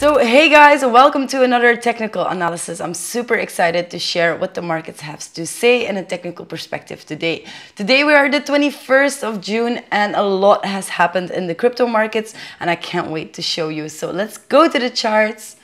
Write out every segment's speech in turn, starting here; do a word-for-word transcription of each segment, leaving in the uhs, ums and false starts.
So hey guys, welcome to another technical analysis. I'm super excited to share what the markets have to say in a technical perspective today. Today we are the twenty-first of June and a lot has happened in the crypto markets and I can't wait to show you. So let's go to the charts.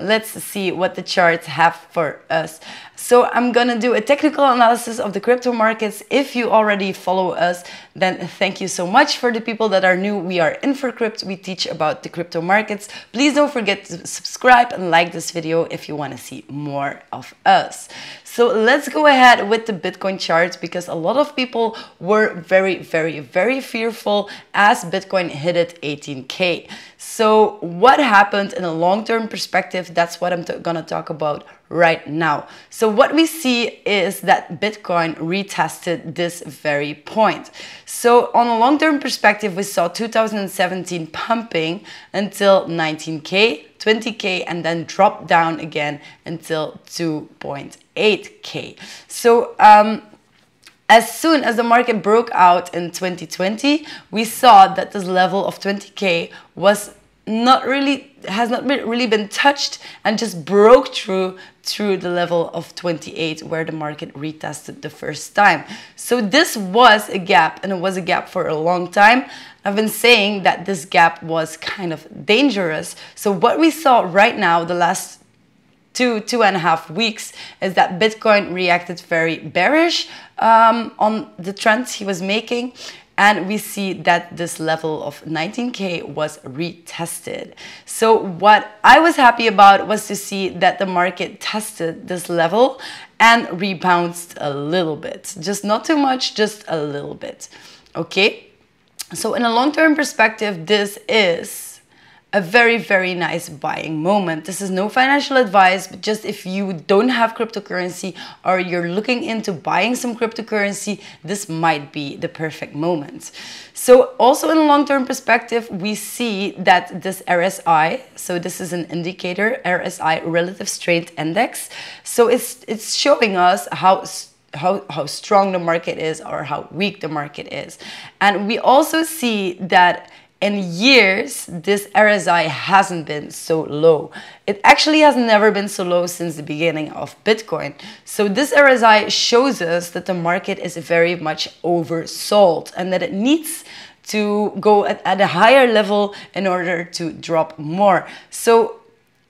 Let's see what the charts have for us. So I'm gonna do a technical analysis of the crypto markets. If you already follow us, then thank you so much. For the people that are new, we are InforCrypt. We teach about the crypto markets. Please don't forget to subscribe and like this video if you want to see more of us. So let's go ahead with the Bitcoin charts, because a lot of people were very, very, very fearful as Bitcoin hit it eighteen K. So what happened in a long-term perspective? That's what I'm gonna talk about right now. So what we see is that Bitcoin retested this very point. So on a long-term perspective, we saw two thousand seventeen pumping until nineteen K, twenty K, and then drop down again until two point eight K. So um, as soon as the market broke out in twenty twenty, we saw that this level of twenty K was not really has not been, really been touched and just broke through through the level of twenty-eight, where the market retested the first time. So this was a gap, and it was a gap for a long time. I've been saying that this gap was kind of dangerous. So what we saw right now, the last two two and a half weeks, is that Bitcoin reacted very bearish um, on the trends he was making. And we see that this level of nineteen K was retested. So what I was happy about was to see that the market tested this level and rebounded a little bit. Just not too much, just a little bit. Okay? So in a long-term perspective, this is a very, very nice buying moment. This is no financial advice, but just if you don't have cryptocurrency or you're looking into buying some cryptocurrency, this might be the perfect moment. So also in a long-term perspective, we see that this R S I, so this is an indicator, R S I, Relative Strength Index. So it's, it's showing us how How, how strong the market is or how weak the market is. And we also see that in years, this R S I hasn't been so low. It actually has never been so low since the beginning of Bitcoin. So this R S I shows us that the market is very much oversold and that it needs to go at, at a higher level in order to drop more. So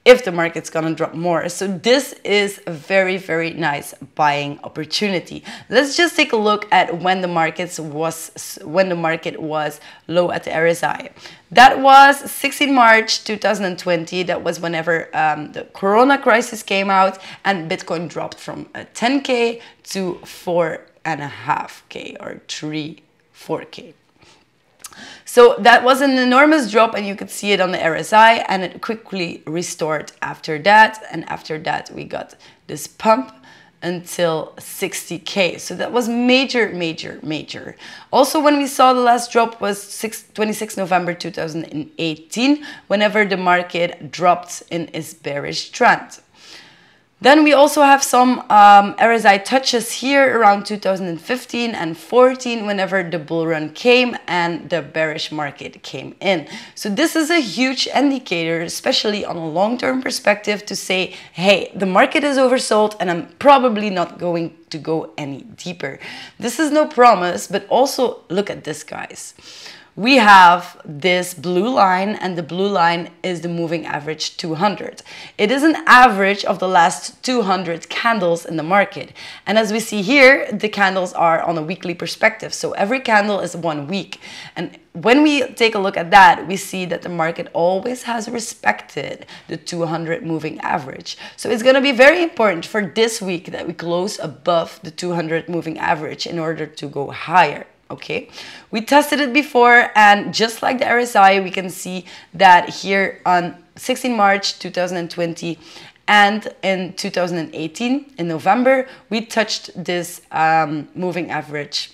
if the market's gonna drop more. So this is a very, very nice buying opportunity. Let's just take a look at when the markets was when the market was low at the R S I. That was sixteenth March two thousand twenty. That was whenever um, the Corona crisis came out and Bitcoin dropped from ten K to four and a half K or three, four K. So that was an enormous drop, and you could see it on the R S I, and it quickly restored after that. And after that, we got this pump until sixty K. So that was major, major, major. Also, when we saw the last drop was twenty-sixth November two thousand eighteen, whenever the market dropped in its bearish trend. Then we also have some um, R S I touches here around two thousand fifteen and fourteen, whenever the bull run came and the bearish market came in. So this is a huge indicator, especially on a long-term perspective, to say, hey, the market is oversold and I'm probably not going to go any deeper. This is no promise, but also look at this, guys. We have this blue line, and the blue line is the moving average two hundred. It is an average of the last two hundred candles in the market. And as we see here, the candles are on a weekly perspective. So every candle is one week. And when we take a look at that, we see that the market always has respected the two hundred moving average. So it's going to be very important for this week that we close above the two hundred moving average in order to go higher. Okay, we tested it before, and just like the R S I, we can see that here on sixteenth March two thousand twenty and in two thousand eighteen, in November, we touched this um, moving average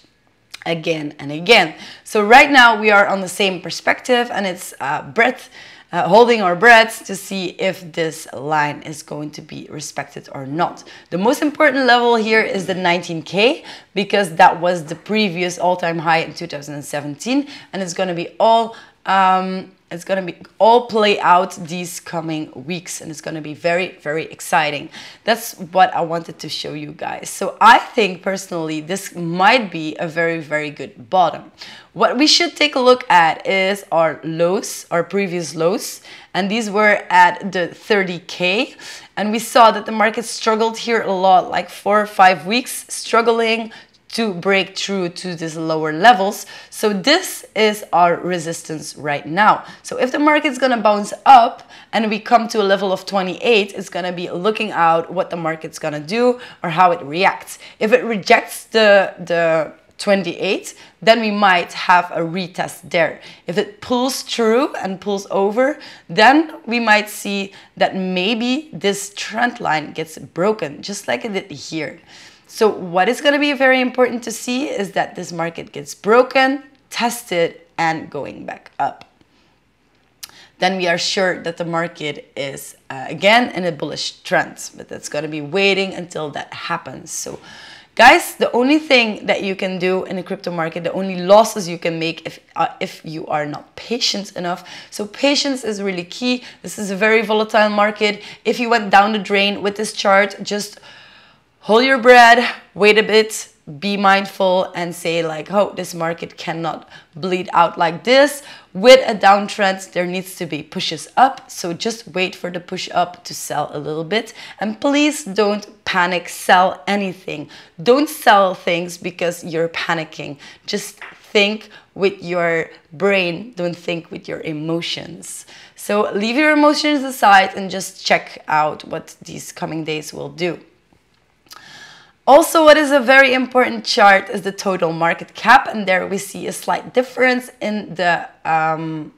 again and again. So right now we are on the same perspective, and it's uh, breadth. Uh, holding our breath to see if this line is going to be respected or not. The most important level here is the nineteen K, because that was the previous all-time high in two thousand seventeen, and it's going to be all Um, it's going to be all play out these coming weeks, and it's going to be very, very exciting. That's what I wanted to show you guys. So I think personally, this might be a very, very good bottom. What we should take a look at is our lows, our previous lows, and these were at the thirty K. And we saw that the market struggled here a lot, like four or five weeks struggling to break through to these lower levels. So this is our resistance right now. So if the market's gonna bounce up and we come to a level of twenty-eight, it's gonna be looking out what the market's gonna do or how it reacts. If it rejects the, the twenty-eight, then we might have a retest there. If it pulls through and pulls over, then we might see that maybe this trend line gets broken, just like it did here. So what is going to be very important to see is that this market gets broken, tested, and going back up. Then we are sure that the market is uh, again in a bullish trend, but that's going to be waiting until that happens. So guys, the only thing that you can do in the crypto market, the only losses you can make if, uh, if you are not patient enough. So patience is really key. This is a very volatile market. If you went down the drain with this chart, just hold your breath, wait a bit, be mindful, and say like, oh, this market cannot bleed out like this. With a downtrend, there needs to be pushes up. So just wait for the push up to sell a little bit. And please don't panic sell anything. Don't sell things because you're panicking. Just think with your brain, don't think with your emotions. So leave your emotions aside and just check out what these coming days will do. Also, what is a very important chart is the total market cap, and there we see a slight difference in the um,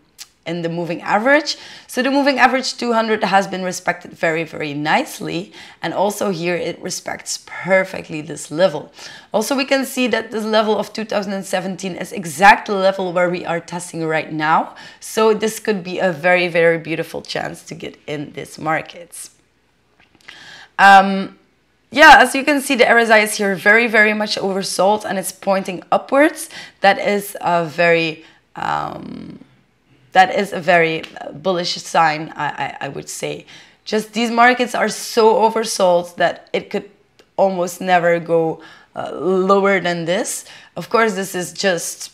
in the moving average. So the moving average two hundred has been respected very, very nicely, and also here it respects perfectly this level. Also, we can see that this level of two thousand seventeen is exactly the level where we are testing right now. So this could be a very, very beautiful chance to get in this market. Um, Yeah, as you can see, the R S I is here very, very much oversold, and it's pointing upwards. That is a very, um, that is a very bullish sign, I, I, I would say. Just these markets are so oversold that it could almost never go uh, lower than this. Of course, this is just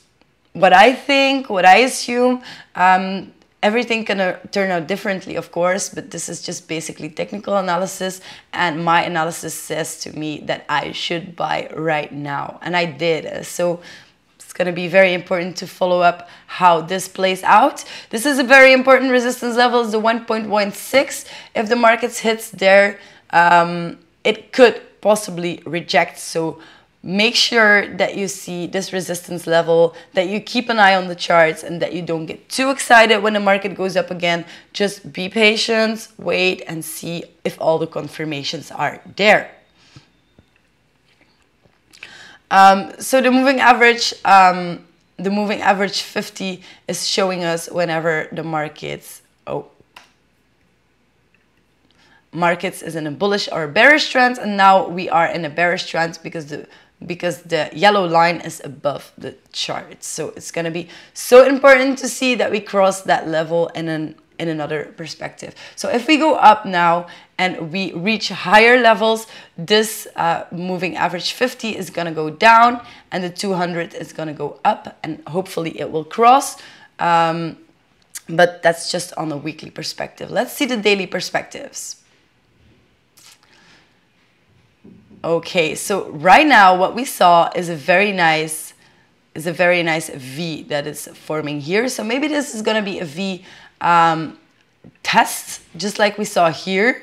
what I think, what I assume. Um, Everything can turn out differently, of course, but this is just basically technical analysis, and my analysis says to me that I should buy right now, and I did. So it's going to be very important to follow up how this plays out. This is a very important resistance level, the one point one six. If the market hits there, um, it could possibly reject. So make sure that you see this resistance level, that you keep an eye on the charts, and that you don't get too excited when the market goes up again. Just be patient, wait, and see if all the confirmations are there. Um, so the moving average, um, the moving average fifty is showing us whenever the markets, oh, markets is in a bullish or bearish trend, and now we are in a bearish trend because the because the yellow line is above the chart. So it's going to be so important to see that we cross that level in, an, in another perspective. So if we go up now and we reach higher levels, this uh, moving average fifty is going to go down, and the two hundred is going to go up, and hopefully it will cross. Um, but that's just on a weekly perspective. Let's see the daily perspectives. Okay, so right now what we saw is a very nice is a very nice V that is forming here. So maybe this is going to be a V um, test, just like we saw here.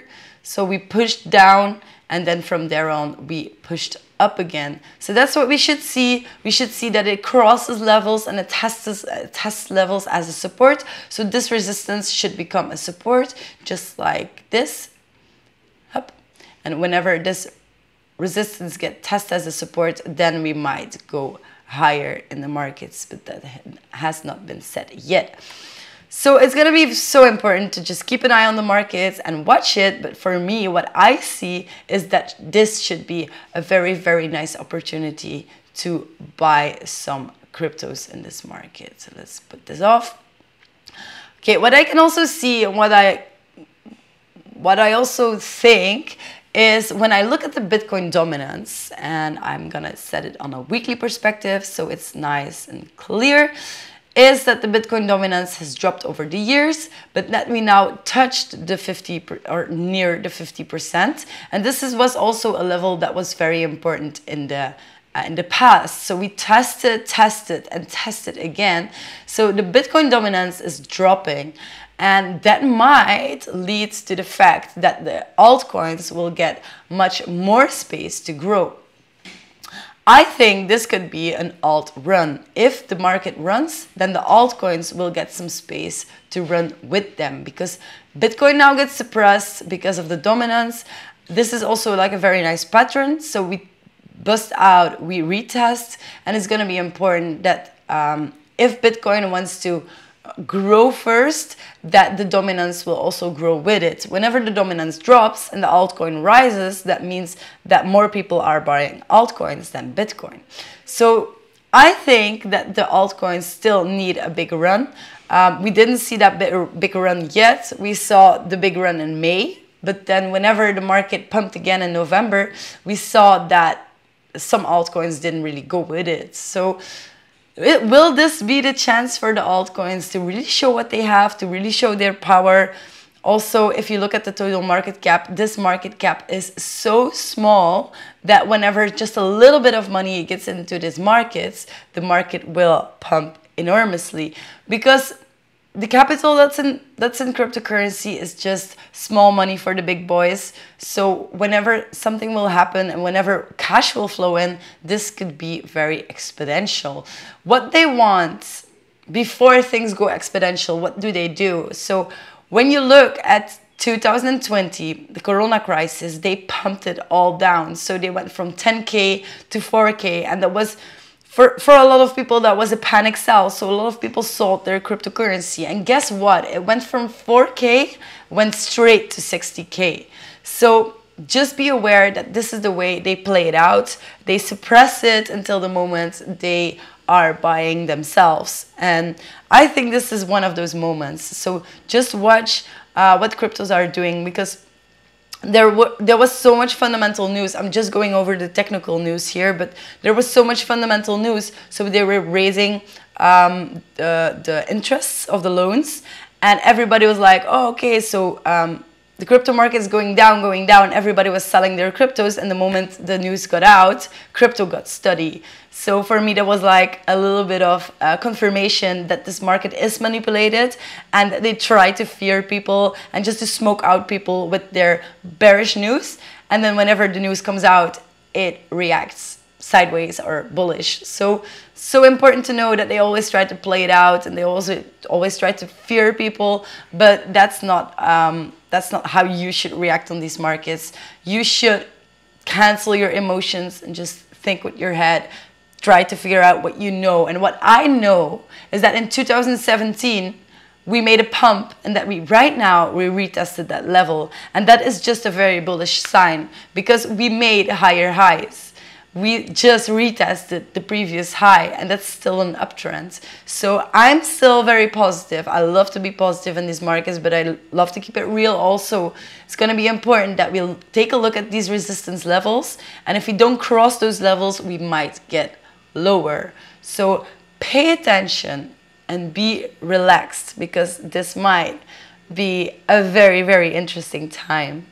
So we pushed down, and then from there on we pushed up again. So that's what we should see. We should see that it crosses levels and it tests it tests levels as a support. So this resistance should become a support, just like this. Up, and whenever this resistance get tested as a support, then we might go higher in the markets, but that has not been set yet. So it's going to be so important to just keep an eye on the markets and watch it. But for me, what I see is that this should be a very, very nice opportunity to buy some cryptos in this market. So let's put this off. Okay, what I can also see and what I, what I also think is when I look at the Bitcoin dominance, and I'm gonna set it on a weekly perspective so it's nice and clear, is that the Bitcoin dominance has dropped over the years, but that we now touched the fifty or near the fifty percent. And this is, was also a level that was very important in the uh, in the past. So we tested, tested, and tested again. So the Bitcoin dominance is dropping, and that might lead to the fact that the altcoins will get much more space to grow. I think this could be an alt run. If the market runs, then the altcoins will get some space to run with them, because Bitcoin now gets suppressed because of the dominance. This is also like a very nice pattern. So we bust out, we retest, and it's going to be important that um, if Bitcoin wants to grow first, that the dominance will also grow with it. Whenever the dominance drops and the altcoin rises, that means that more people are buying altcoins than Bitcoin. So I think that the altcoins still need a big run. Um, we didn't see that big, big run yet. We saw the big run in May, but then whenever the market pumped again in November, we saw that some altcoins didn't really go with it. So It, will this be the chance for the altcoins to really show what they have, to really show their power? Also, if you look at the total market cap, this market cap is so small that whenever just a little bit of money gets into these markets, the market will pump enormously, because the capital that's in, that's in cryptocurrency is just small money for the big boys. So whenever something will happen and whenever cash will flow in, this could be very exponential. What they want before things go exponential, what do they do? So when you look at two thousand twenty, the Corona crisis, they pumped it all down. So they went from ten K to four K, and that was, For, for a lot of people, that was a panic sell. So a lot of people sold their cryptocurrency. And guess what? It went from four K, went straight to sixty K. So just be aware that this is the way they play it out. They suppress it until the moment they are buying themselves. And I think this is one of those moments. So just watch uh, what cryptos are doing, because There, there was so much fundamental news. I'm just going over the technical news here, but there was so much fundamental news. So they were raising um, the, the interests of the loans, and everybody was like, oh, okay, so um, the crypto market is going down, going down. Everybody was selling their cryptos, and the moment the news got out, crypto got steady. So for me, that was like a little bit of uh, confirmation that this market is manipulated, and they try to fear people and just to smoke out people with their bearish news. And then whenever the news comes out, it reacts sideways or bullish. So, so important to know that they always try to play it out, and they also always try to fear people, but that's not, um, that's not how you should react on these markets. You should cancel your emotions and just think with your head. Try to figure out what you know. And what I know is that in two thousand seventeen, we made a pump, and that we right now, we retested that level. And that is just a very bullish sign, because we made higher highs. We just retested the previous high, and that's still an uptrend. So I'm still very positive. I love to be positive in these markets, but I love to keep it real also. It's going to be important that we'll take a look at these resistance levels. And if we don't cross those levels, we might get lower. So pay attention and be relaxed, because this might be a very, very interesting time.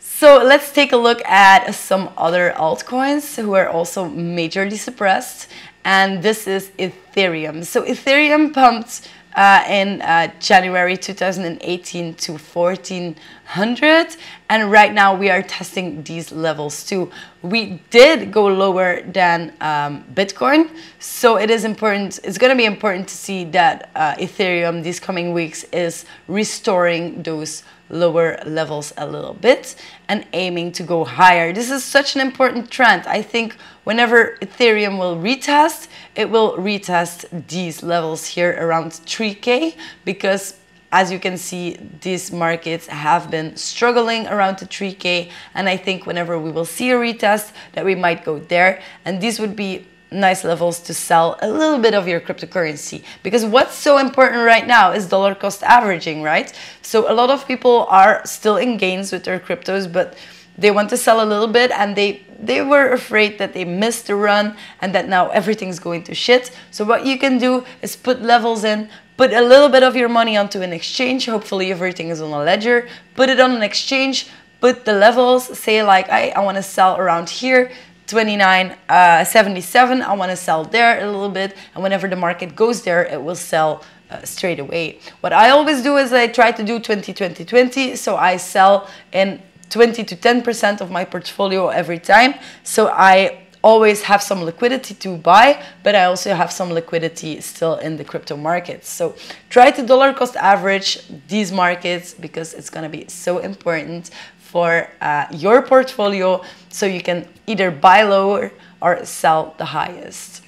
So let's take a look at some other altcoins who are also majorly suppressed. And this is Ethereum. So Ethereum pumped uh, in uh, January two thousand eighteen to fourteen hundred. And right now we are testing these levels too. We did go lower than um, Bitcoin. So it is important, it's going to be important to see that uh, Ethereum these coming weeks is restoring those lower levels a little bit and aiming to go higher. This is such an important trend. I think whenever Ethereum will retest, it will retest these levels here around three K, because as you can see, these markets have been struggling around the three K, and I think whenever we will see a retest, that we might go there, and these would be nice levels to sell a little bit of your cryptocurrency, because what's so important right now is dollar cost averaging, right? So a lot of people are still in gains with their cryptos, but they want to sell a little bit, and they they were afraid that they missed the run and that now everything's going to shit. So what you can do is put levels in, put a little bit of your money onto an exchange. Hopefully everything is on a ledger. Put it on an exchange, put the levels, say like, I, I want to sell around here, twenty-nine seventy-seven, I want to sell there a little bit. And whenever the market goes there, it will sell Uh, straight away. What I always do is I try to do twenty twenty twenty, so I sell in twenty to ten percent of my portfolio every time, so I always have some liquidity to buy, but I also have some liquidity still in the crypto markets. So try to dollar cost average these markets, because it's going to be so important for uh, your portfolio, so you can either buy lower or sell the highest.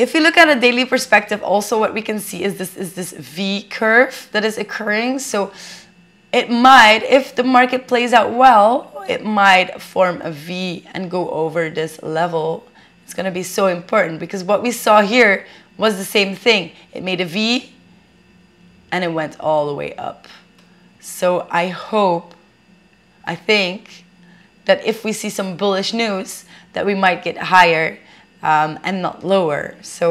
If you look at a daily perspective, also what we can see is this is this V curve that is occurring. So it might, if the market plays out well, it might form a V and go over this level. It's going to be so important, because what we saw here was the same thing. It made a V and it went all the way up. So I hope, I think, that if we see some bullish news, that we might get higher Um, and not lower. So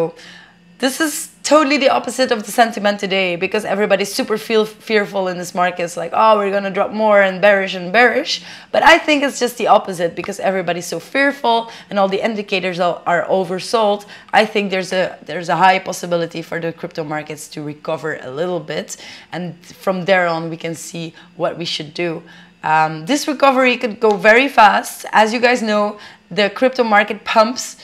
this is totally the opposite of the sentiment today, because everybody's super feel fearful in this market. It's like, oh, we're gonna drop more and bearish and bearish. But I think it's just the opposite, because everybody's so fearful and all the indicators are, are oversold. I think there's a there's a high possibility for the crypto markets to recover a little bit, and from there on we can see what we should do. Um, this recovery could go very fast. As you guys know, the crypto market pumps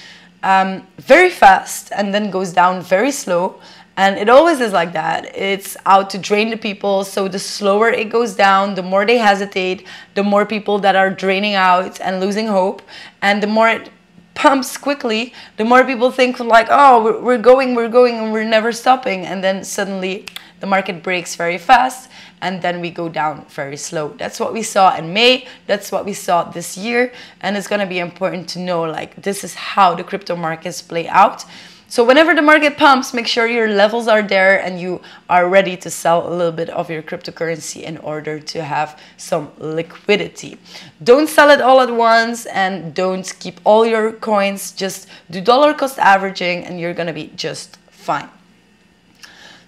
Um, very fast and then goes down very slow, and it always is like that. It's out to drain the people, so the slower it goes down, the more they hesitate, the more people that are draining out and losing hope, and the more it pumps quickly, the more people think like, oh, we're going, we're going, and we're never stopping, and then suddenly the market breaks very fast, and then we go down very slow. That's what we saw in May, that's what we saw this year, and it's gonna be important to know, like, this is how the crypto markets play out. So whenever the market pumps, make sure your levels are there and you are ready to sell a little bit of your cryptocurrency in order to have some liquidity. Don't sell it all at once, and don't keep all your coins. Just do dollar cost averaging and you're gonna be just fine.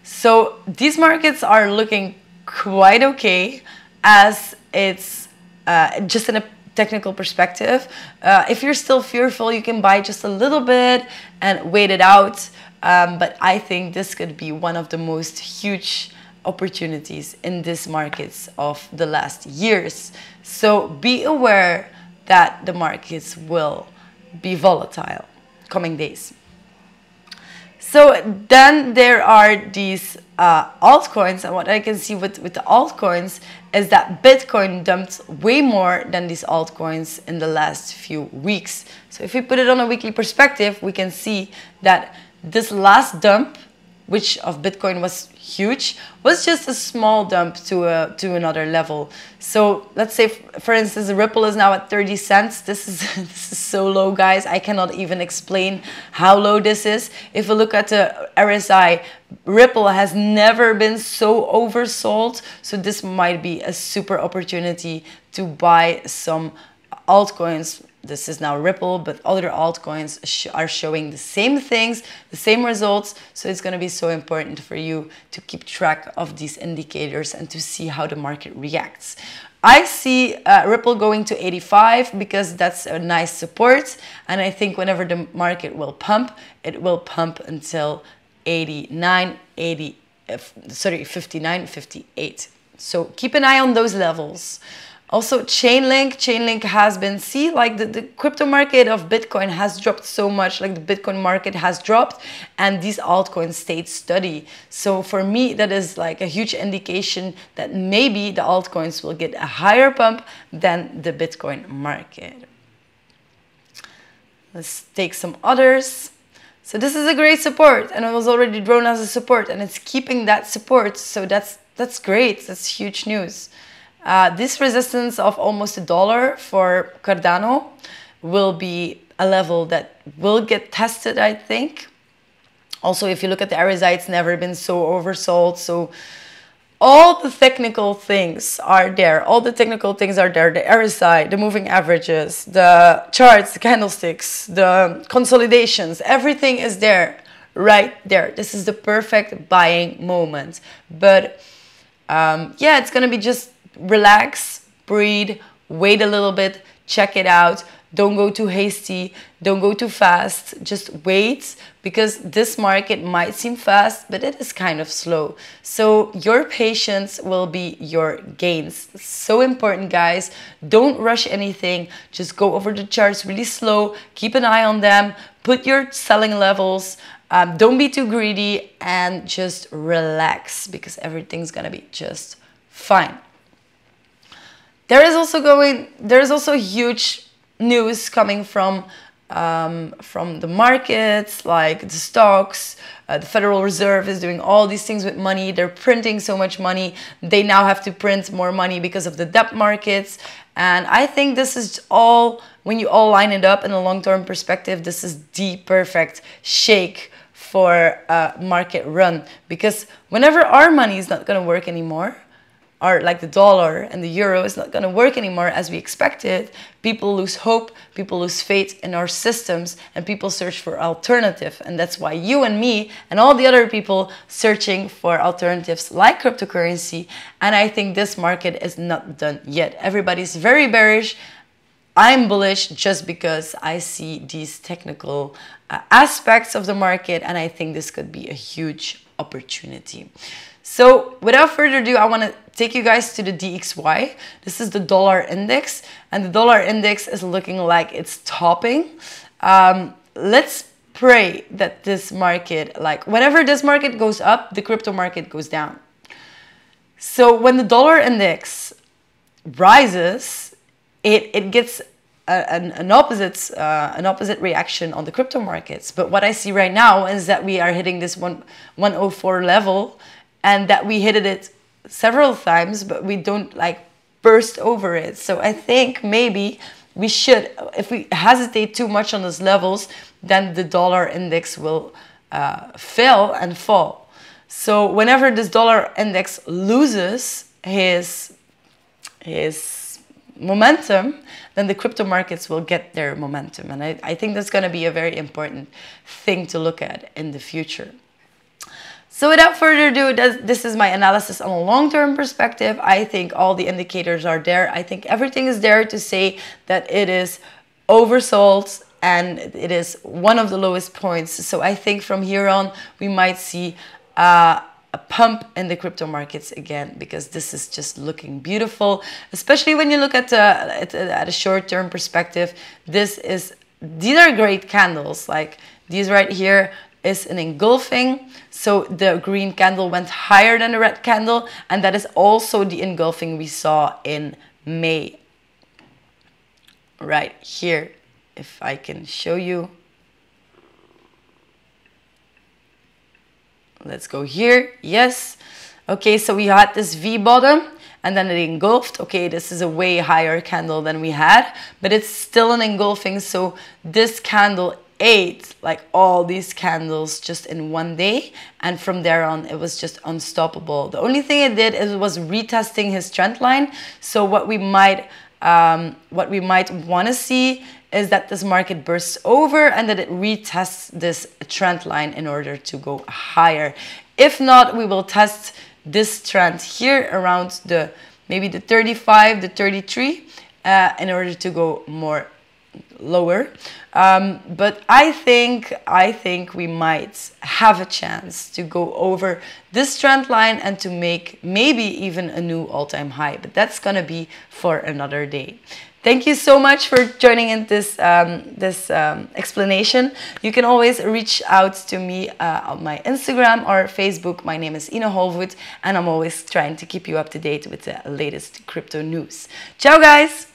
So these markets are looking quite okay, as it's uh, just in a technical perspective. Uh, if you're still fearful, you can buy just a little bit and wait it out. Um, but I think this could be one of the most huge opportunities in these markets of the last years. So be aware that the markets will be volatile coming days. So then there are these uh, altcoins, and what I can see with, with the altcoins is that Bitcoin dumped way more than these altcoins in the last few weeks. So if we put it on a weekly perspective, we can see that this last dump, which of Bitcoin was huge, was just a small dump to a, to another level. So let's say, for instance, Ripple is now at thirty cents. This is, this is so low, guys. I cannot even explain how low this is. If we look at the R S I, Ripple has never been so oversold. So this might be a super opportunity to buy some altcoins. This is now Ripple, but other altcoins sh are showing the same things, the same results. So it's going to be so important for you to keep track of these indicators and to see how the market reacts. I see uh, Ripple going to eighty-five, because that's a nice support. And I think whenever the market will pump, it will pump until eighty-nine, eighty, uh, sorry, fifty-nine, fifty-eight. So keep an eye on those levels. Also, Chainlink, Chainlink has been, see, like the, the crypto market of Bitcoin has dropped so much, like the Bitcoin market has dropped, and these altcoins stayed steady. So for me, that is like a huge indication that maybe the altcoins will get a higher pump than the Bitcoin market. Let's take some others. So this is a great support, and it was already drawn as a support, and it's keeping that support. So that's, that's great, that's huge news. Uh, this resistance of almost a dollar for Cardano will be a level that will get tested, I think. Also, if you look at the R S I, it's never been so oversold. So all the technical things are there. All the technical things are there. The R S I, the moving averages, the charts, the candlesticks, the consolidations, everything is there, right there. This is the perfect buying moment. But um, yeah, it's gonna be just relax, breathe, wait a little bit, check it out. Don't go too hasty, don't go too fast, just wait, because this market might seem fast, but it is kind of slow. So your patience will be your gains. So important, guys. Don't rush anything. Just go over the charts really slow, keep an eye on them, put your selling levels, um, don't be too greedy, and just relax, because everything's gonna be just fine. There is also going, there is also huge news coming from um, from the markets, like the stocks. Uh, the Federal Reserve is doing all these things with money. They're printing so much money. They now have to print more money because of the debt markets. And I think this is all, when you all line it up in a long-term perspective, this is the perfect shake for a market run. Because whenever our money is not going to work anymore, or like the dollar and the euro is not going to work anymore as we expected, people lose hope, people lose faith in our systems, and people search for alternative. And that's why you and me and all the other people searching for alternatives like cryptocurrency. And I think this market is not done yet. Everybody's very bearish. I'm bullish just because I see these technical uh, aspects of the market, and I think this could be a huge opportunity. So without further ado, I want to take you guys to the D X Y. This is the dollar index, and the dollar index is looking like it's topping. Um, let's pray that this market, like whenever this market goes up, the crypto market goes down. So when the dollar index rises, it, it gets a, an, an, opposite, uh, an opposite reaction on the crypto markets. But what I see right now is that we are hitting this one oh four level, and that we hit it several times, but we don't like burst over it. So I think maybe we should, if we hesitate too much on those levels, then the dollar index will uh, fail and fall. So whenever this dollar index loses his, his momentum, then the crypto markets will get their momentum. And I, I think that's gonna be a very important thing to look at in the future. So without further ado, this is my analysis on a long-term perspective. I think all the indicators are there. I think everything is there to say that it is oversold and it is one of the lowest points. So I think from here on, we might see uh, a pump in the crypto markets again, because this is just looking beautiful, especially when you look at, uh, at, at a short-term perspective. This is, these are great candles, like these right here. Is an engulfing, so the green candle went higher than the red candle, and that is also the engulfing we saw in May. Right here, if I can show you. Let's go here, yes. Okay, so we had this V bottom, and then it engulfed. Okay, this is a way higher candle than we had, but it's still an engulfing, so this candle ate like all these candles just in one day, and from there on it was just unstoppable. The only thing it did is it was retesting his trend line. So what we might um, what we might want to see is that this market bursts over and that it retests this trend line in order to go higher. If not, we will test this trend here around the maybe the thirty-five, the thirty-three, uh, in order to go more lower. Um, but I think I think we might have a chance to go over this trend line and to make maybe even a new all-time high, but that's gonna be for another day. Thank you so much for joining in this um, this um, explanation. You can always reach out to me uh, on my Instagram or Facebook. My name is Ina Holvoet, and I'm always trying to keep you up to date with the latest crypto news. Ciao guys!